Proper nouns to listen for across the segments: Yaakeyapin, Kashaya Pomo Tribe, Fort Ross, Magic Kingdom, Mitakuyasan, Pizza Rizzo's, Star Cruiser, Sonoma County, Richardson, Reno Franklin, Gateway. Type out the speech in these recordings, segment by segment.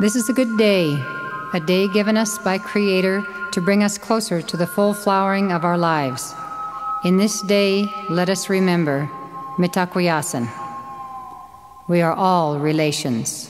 This is a good day, a day given us by Creator to bring us closer to the full flowering of our lives. In this day, let us remember Mitakuyasan. We are all relations.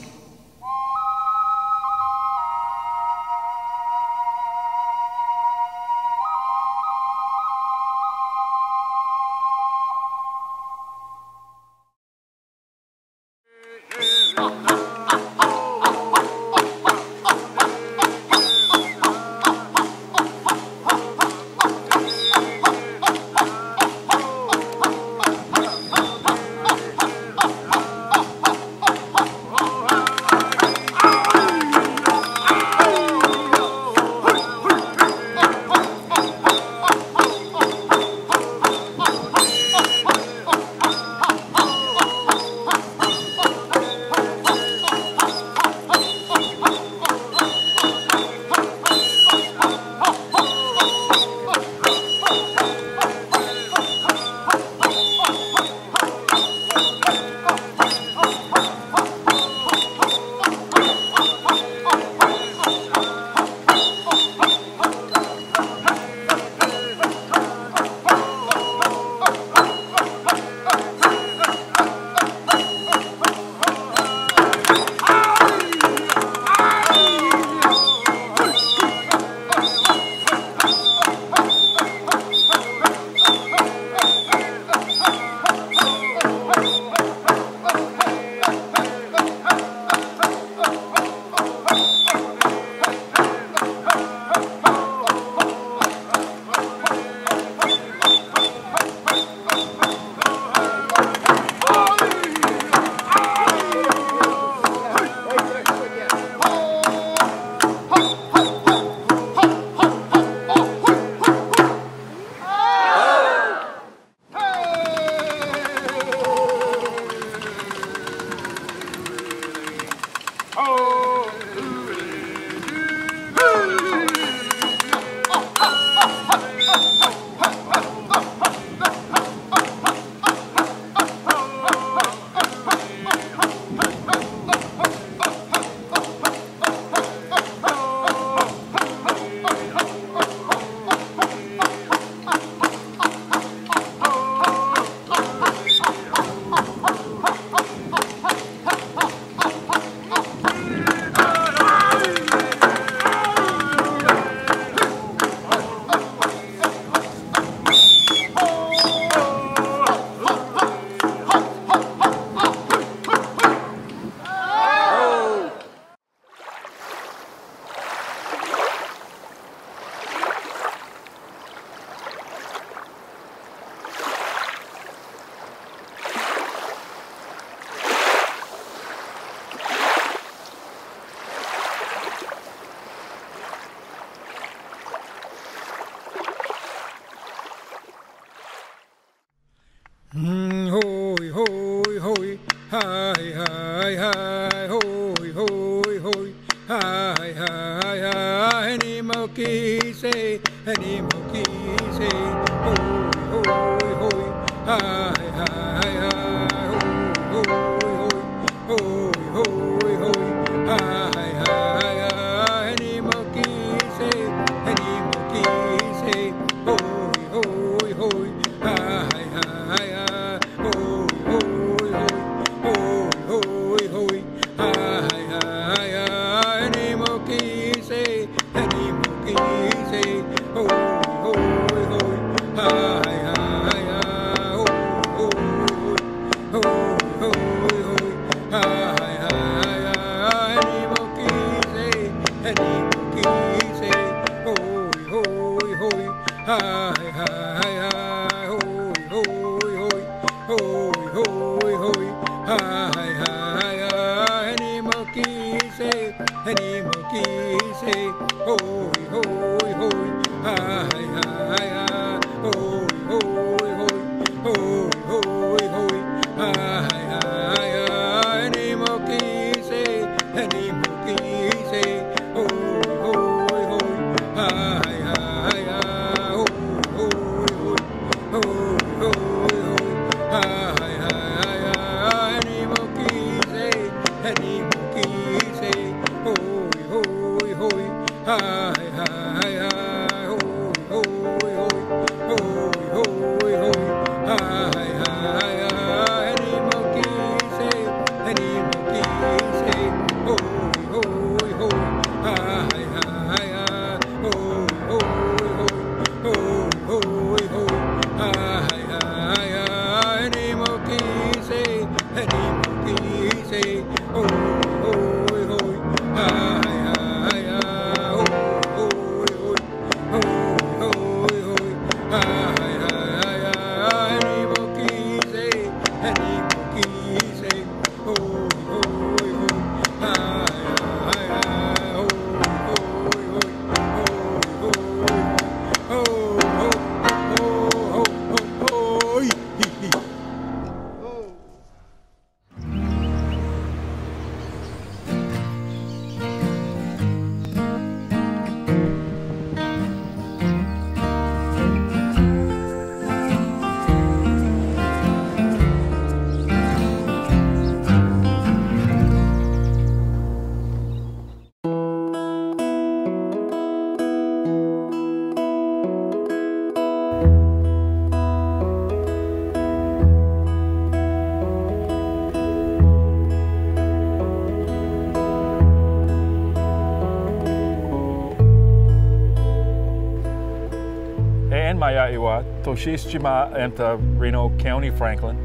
and Maiaiwa, Toshishima and Reno County Franklin,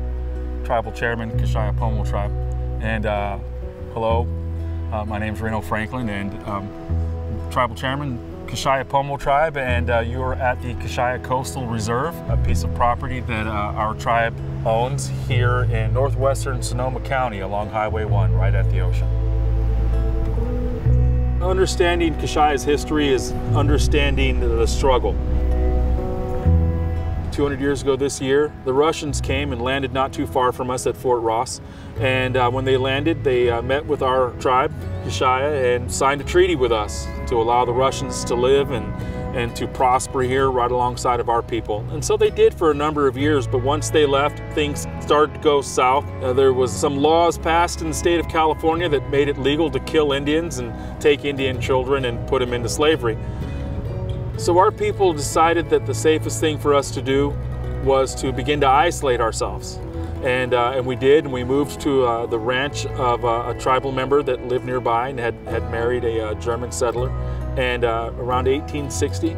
Tribal Chairman, Kashaya Pomo Tribe. And hello, my name's Reno Franklin, and Tribal Chairman, Kashaya Pomo Tribe, and you're at the Kashaya Coastal Reserve, a piece of property that our tribe owns here in northwestern Sonoma County along Highway 1, right at the ocean. Understanding Kashaya's history is understanding the struggle. 200 years ago this year, the Russians came and landed not too far from us at Fort Ross. And when they landed, they met with our tribe, Kashaya, and signed a treaty with us to allow the Russians to live and to prosper here right alongside of our people. And so they did for a number of years, but once they left, things started to go south. There was some laws passed in the state of California that made it legal to kill Indians and take Indian children and put them into slavery. So our people decided that the safest thing for us to do was to begin to isolate ourselves. And we did, and we moved to the ranch of a tribal member that lived nearby and had married a German settler, and around 1860,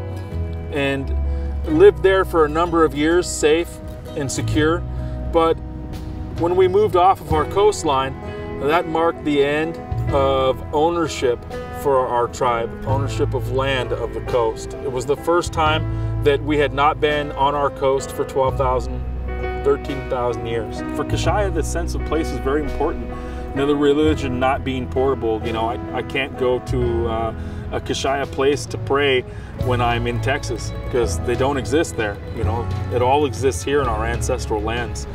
and lived there for a number of years, safe and secure. But when we moved off of our coastline, that marked the end of ownership for our tribe, ownership of land of the coast. It was the first time that we had not been on our coast for 12,000, 13,000 years. For Kashaya, the sense of place is very important. Another religion not being portable, you know, I can't go to a Kashaya place to pray when I'm in Texas because they don't exist there, you know. It all exists here in our ancestral lands.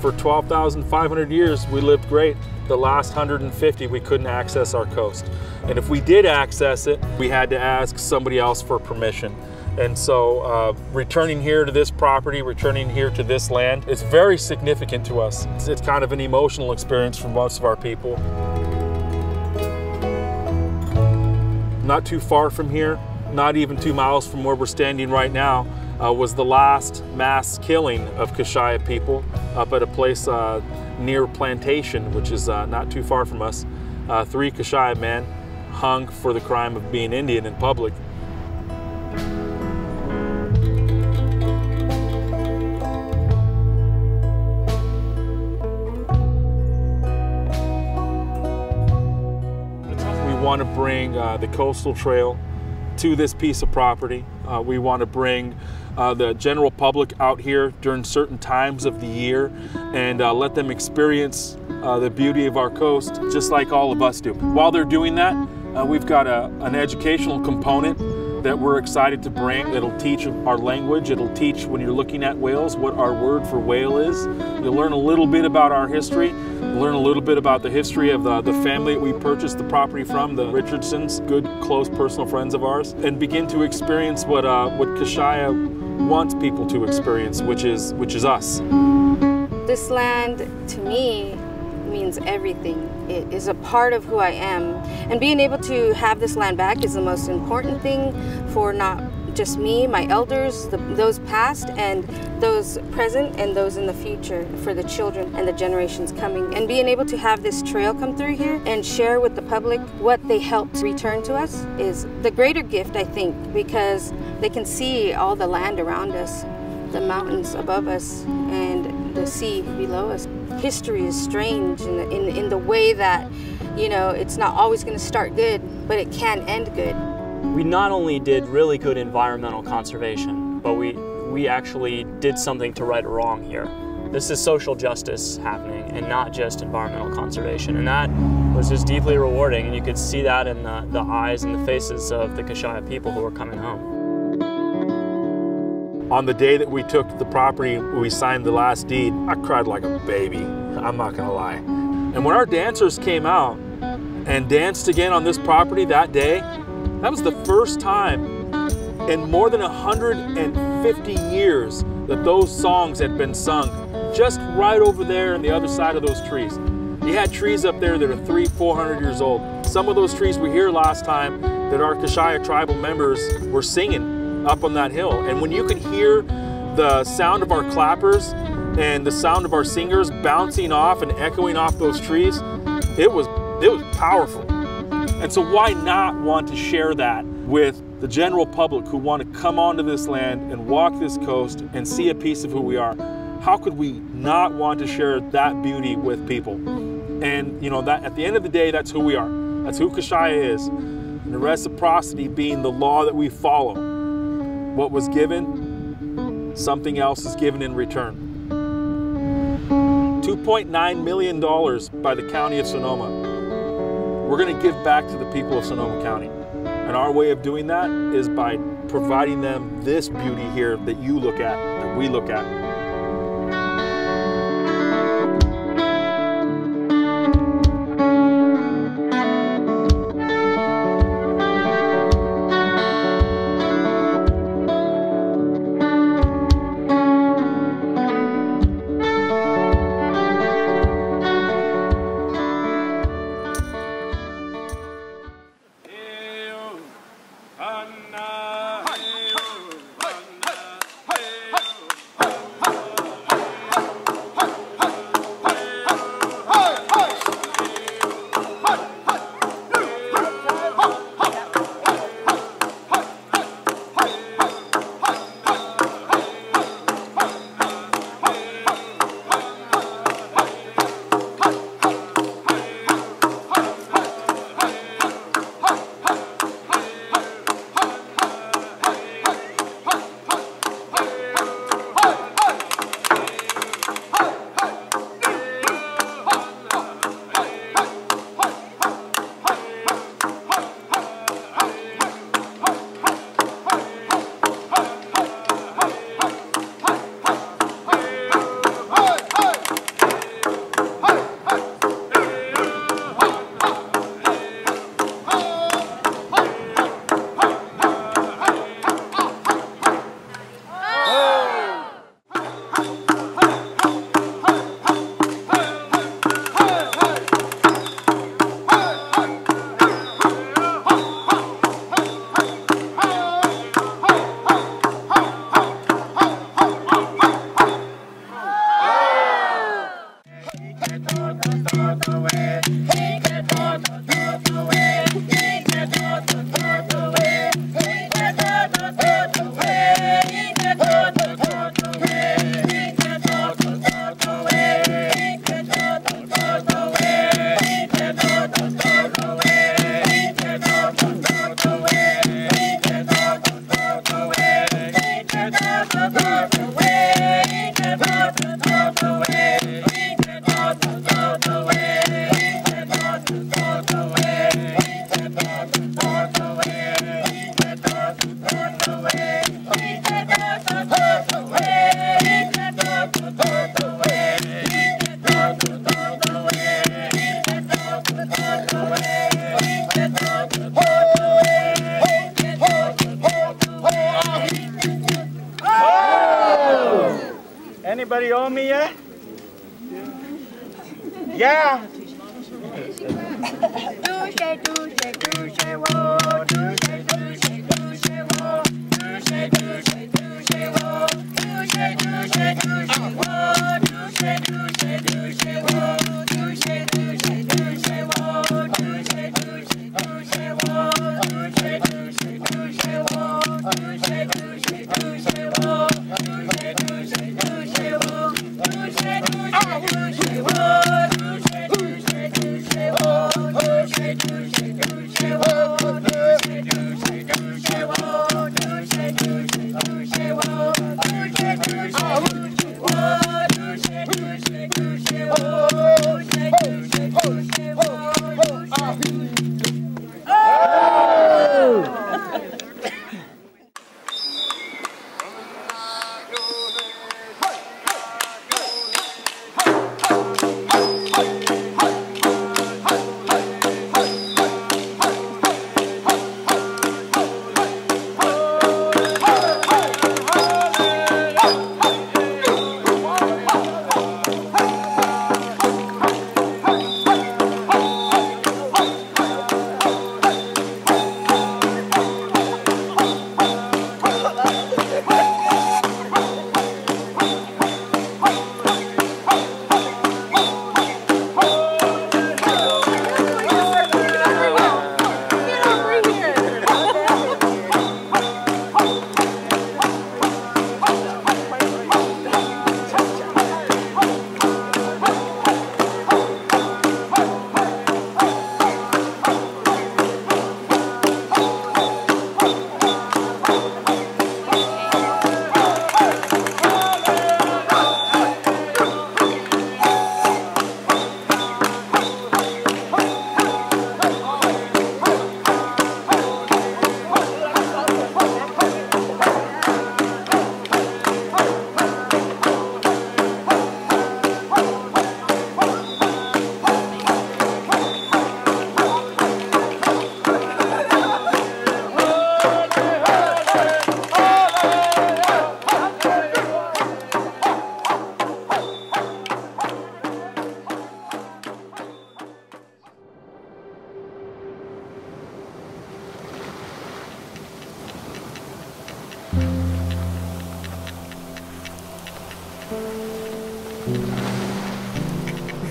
For 12,500 years, we lived great. The last 150, we couldn't access our coast. And if we did access it, we had to ask somebody else for permission. And so returning here to this property, returning here to this land, it's very significant to us. It's kind of an emotional experience for most of our people. Not too far from here, not even 2 miles from where we're standing right now, was the last mass killing of Kashaya people up at a place near Plantation, which is not too far from us. 3 Kashaya men hung for the crime of being Indian in public. We want to bring the coastal trail to this piece of property. We want to bring the general public out here during certain times of the year and let them experience the beauty of our coast just like all of us do. While they're doing that, we've got an educational component that we're excited to bring. It'll teach our language. It'll teach, when you're looking at whales, what our word for whale is. You'll learn a little bit about our history. You'll learn a little bit about the history of the family that we purchased the property from, the Richardsons, good, close personal friends of ours, and begin to experience what Kashaya wants people to experience, which is us. This land, to me, means everything. It is a part of who I am. And being able to have this land back is the most important thing for not just me, my elders, those past and those present and those in the future, for the children and the generations coming. And being able to have this trail come through here and share with the public what they helped return to us is the greater gift, I think, because they can see all the land around us, the mountains above us and the sea below us. History is strange in the way that, you know, it's not always going to start good, but it can end good. We not only did really good environmental conservation, but we actually did something to right a wrong here. This is social justice happening and not just environmental conservation. And that was just deeply rewarding, and you could see that in the eyes and the faces of the Kashaya people who were coming home. On the day that we took the property, we signed the last deed, I cried like a baby, I'm not gonna lie. And when our dancers came out and danced again on this property that day, that was the first time in more than 150 years that those songs had been sung, just right over there on the other side of those trees. You had trees up there that are 300-400 years old. Some of those trees were here last time that our Kashaya tribal members were singing up on that hill. And when you could hear the sound of our clappers and the sound of our singers bouncing off and echoing off those trees, it was powerful. And so why not want to share that with the general public who want to come onto this land and walk this coast and see a piece of who we are. How could we not want to share that beauty with people? And you know, that at the end of the day, that's who we are. That's who Kashaya is. And the reciprocity being the law that we follow. What was given, something else is given in return. $2.9 million by the County of Sonoma. We're going to give back to the people of Sonoma County. And our way of doing that is by providing them this beauty here that you look at, that we look at. Anybody owe me yet? Yeah.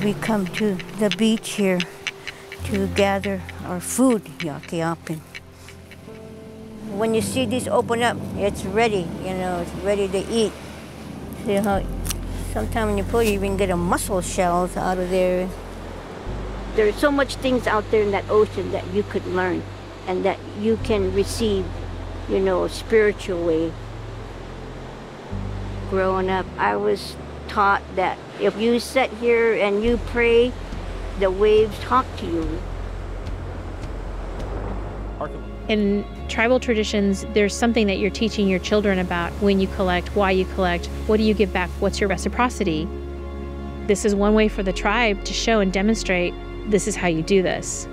we come to the beach here to gather our food, Yaakeyapin. When you see this open up, it's ready, you know, it's ready to eat. See how sometimes when you pull, you even get a mussel shells out of there. There are so much things out there in that ocean that you could learn and that you can receive, you know, a spiritual way. Growing up, I was taught that if you sit here and you pray, the waves talk to you. In tribal traditions, there's something that you're teaching your children about when you collect, why you collect, what do you give back, what's your reciprocity. This is one way for the tribe to show and demonstrate this is how you do this.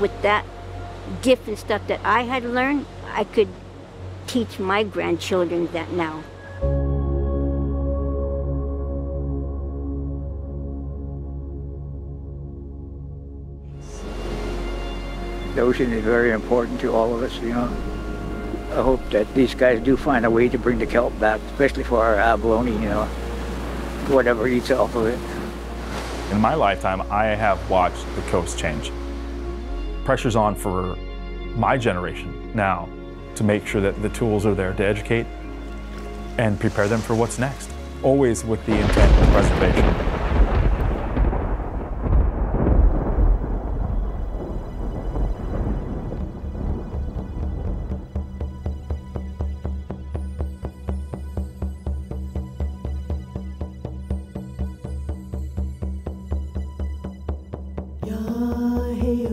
With that gift and stuff that I had learned, I could teach my grandchildren that now. The ocean is very important to all of us, you know. I hope that these guys do find a way to bring the kelp back, especially for our abalone, you know, whatever eats off of it. In my lifetime, I have watched the coast change. Pressure's on for my generation now to make sure that the tools are there to educate and prepare them for what's next, always with the intent of preservation. Hey,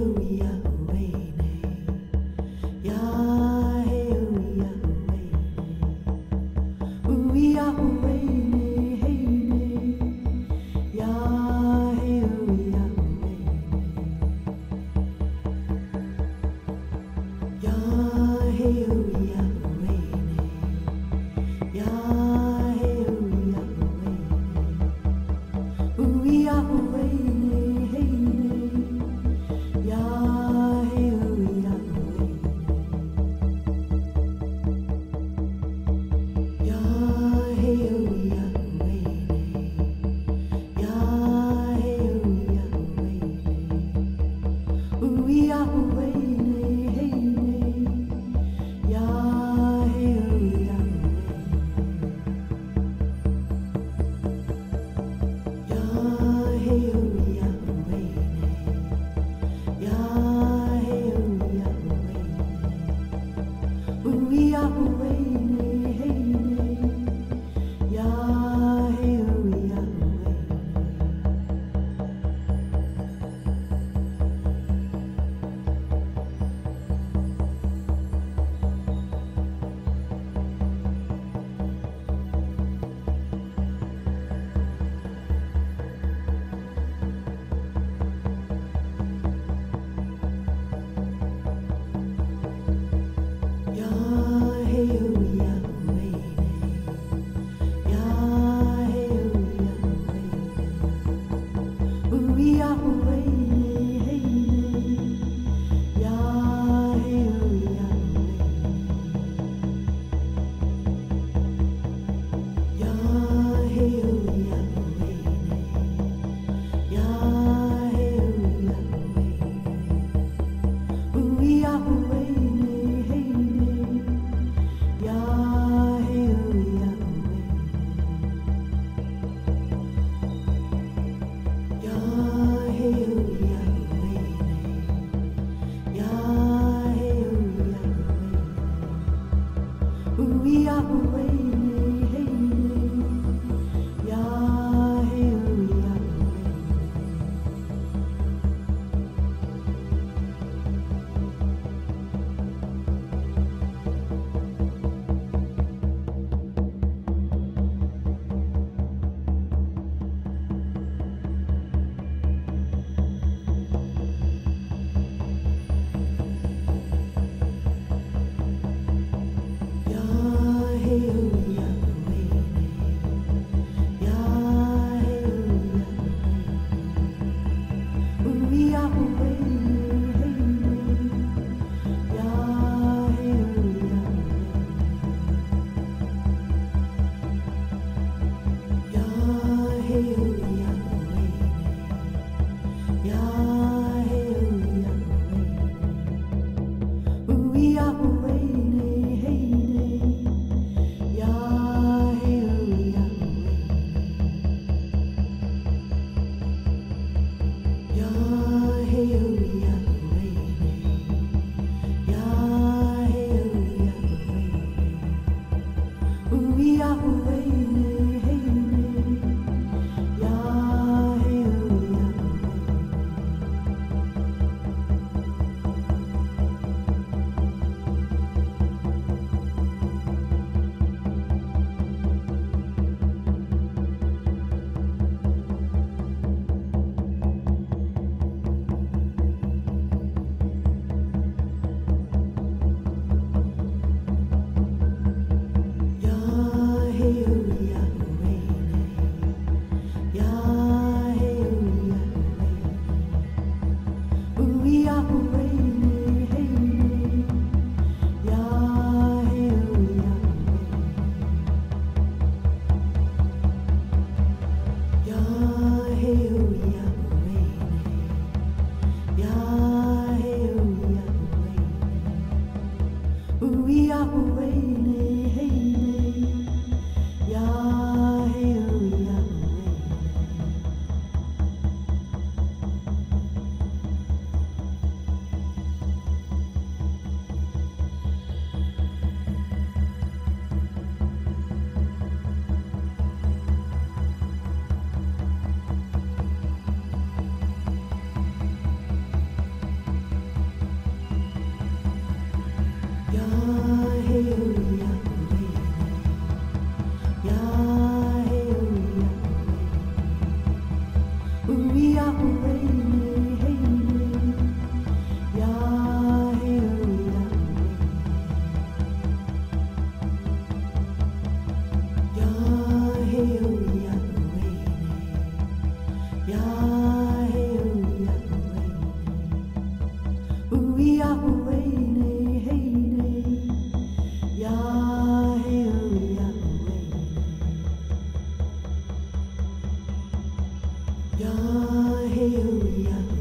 Yaakeyapin.